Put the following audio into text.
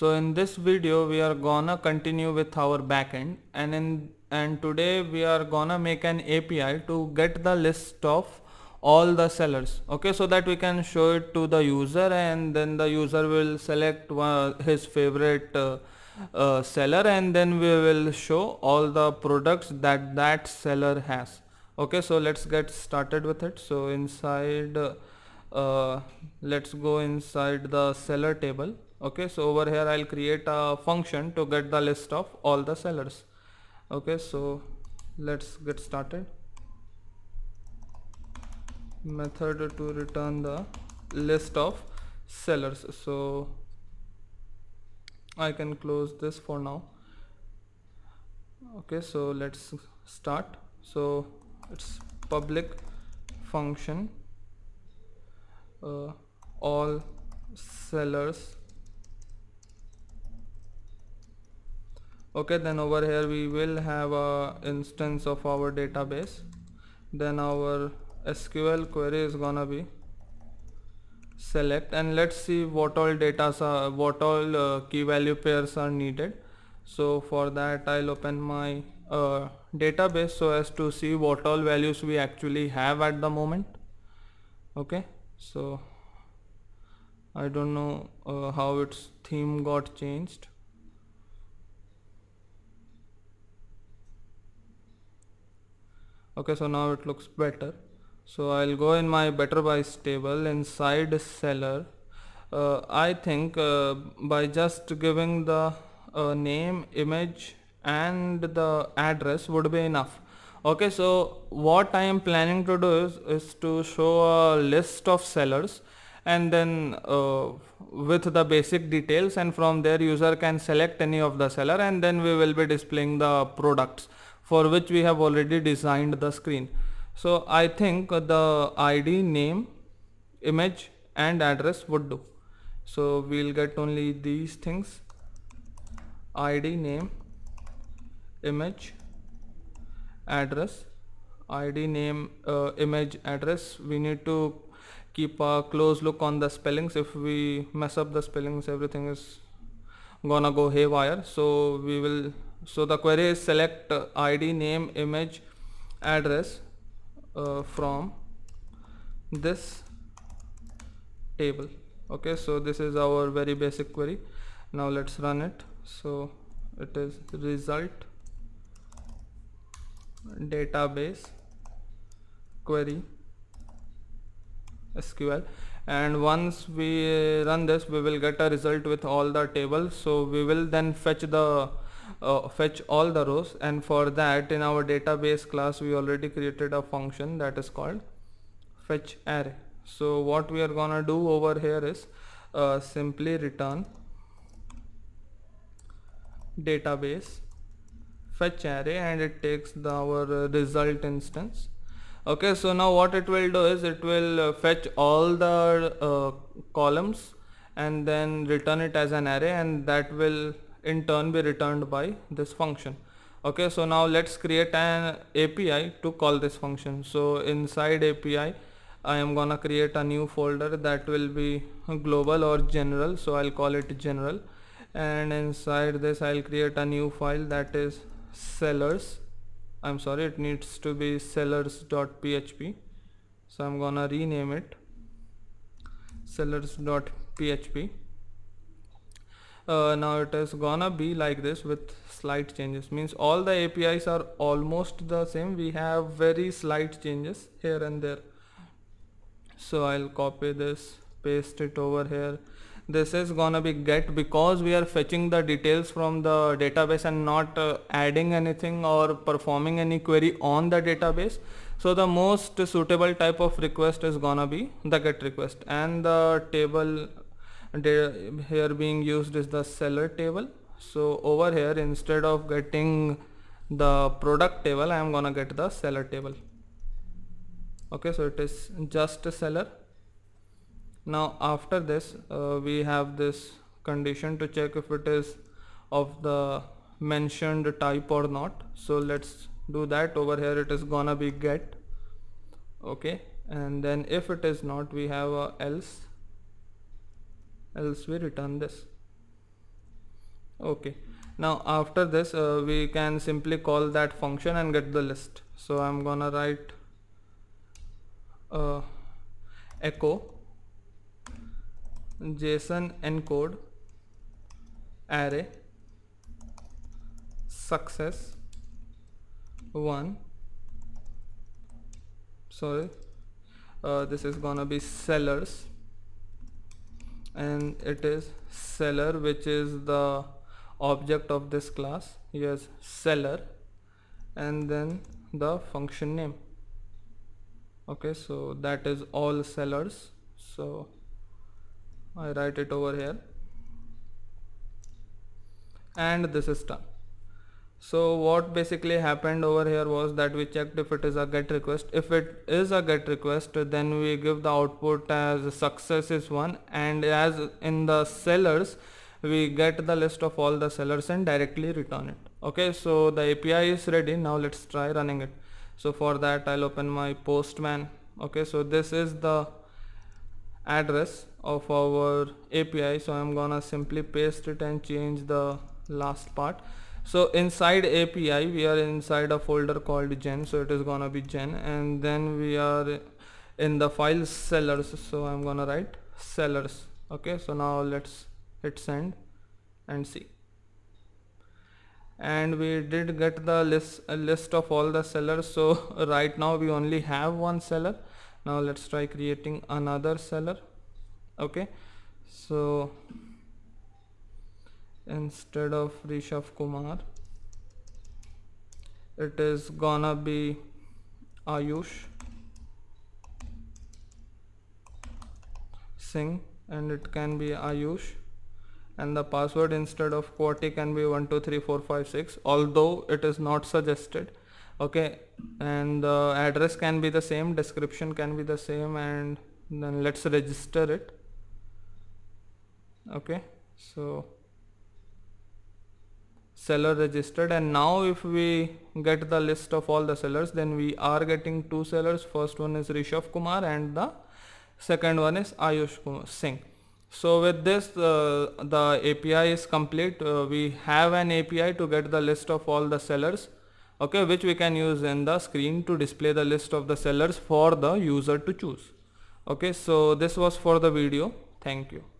So in this video we are gonna continue with our backend, and today we are gonna make an API to get the list of all the sellers, okay, so that we can show it to the user, and then the user will select his favorite seller, and then we will show all the products that that seller has. Okay, so let's get started with it. So inside let's go inside the seller table. Okay, so over here I'll create a function to get the list of all the sellers. Okay, so let's get started. Method to return the list of sellers. So I can close this for now. Okay, so let's start. So it's public function all sellers. Okay, then over here we will have a instance of our database. Then our SQL query is gonna be select, and let's see what all key value pairs are needed. So for that I'll open my database so as to see what all values we actually have at the moment. Okay, so I don't know how its theme got changed. Okay, so now it looks better. So I'll go in my Better Buys table inside seller. I think by just giving the name, image and the address would be enough. Okay, so what I am planning to do is to show a list of sellers, and then with the basic details, and from there user can select any of the seller, and then we will be displaying the products for which we have already designed the screen. So I think the ID, name, image and address would do. So we'll get only these things: ID, name, image, address. ID, name, image, address. We need to keep a close look on the spellings. If we mess up the spellings, everything is gonna go haywire. So we will, so the query is select ID, name, image, address from this table. Okay, so this is our very basic query. Now let's run it. So it is result database query SQL, and once we run this we will get a result with all the tables. So we will then fetch the fetch all the rows, and for that in our database class we already created a function that is called fetch array. So what we are gonna do over here is simply return database fetch array, and it takes the our result instance. Okay, so now what it will do is it will fetch all the columns and then return it as an array, and that will in turn be returned by this function. Okay, so now let's create an API to call this function. So inside API I am gonna create a new folder that will be global or general, so I'll call it general, and inside this I'll create a new file that is sellers. I'm sorry, it needs to be sellers.php, so I'm gonna rename it sellers.php. Now it is gonna be like this with slight changes, means all the APIs are almost the same, we have very slight changes here and there. So I'll copy this, paste it over here. This is gonna be get, because we are fetching the details from the database and not adding anything or performing any query on the database. So the most suitable type of request is gonna be the get request, and the table here being used is the seller table. So over here instead of getting the product table I am gonna get the seller table. Okay, so it is just a seller. Now after this we have this condition to check if it is of the mentioned type or not, so let's do that. Over here it is gonna be get. Okay, and then if it is not we have a else we return this. Okay, now after this we can simply call that function and get the list. So I'm gonna write echo JSON encode array success 1. Sorry, this is gonna be sellers, and it is seller, which is the object of this class. Yes, seller, and then the function name. Okay, so that is all sellers. So I write it over here, and this is done. So what basically happened over here was that we checked if it is a GET request. If it is a GET request, then we give the output as success is 1, and as in the sellers, we get the list of all the sellers and directly return it. Okay, so the API is ready. Now let's try running it. So for that, I'll open my Postman. Okay, so this is the address of our API, so I'm gonna simply paste it and change the last part. So inside API we are inside a folder called gen, so it is gonna be gen, and then we are in the file sellers, so I'm gonna write sellers. Okay, so now let's hit send and see, and we did get the list of all the sellers. So right now we only have one seller. Now let's try creating another seller. Okay, so instead of Rishav Kumar, it is gonna be Ayush Singh, and it can be Ayush, and the password instead of QWERTY can be 123456, although it is not suggested. Okay, and the address can be the same, description can be the same, and then let's register it. Okay, so seller registered, and now if we get the list of all the sellers, then we are getting two sellers. First one is Rishav Kumar and the second one is Ayush Singh. So with this the API is complete. We have an API to get the list of all the sellers, okay, which we can use in the screen to display the list of the sellers for the user to choose. Okay, so this was for the video. Thank you.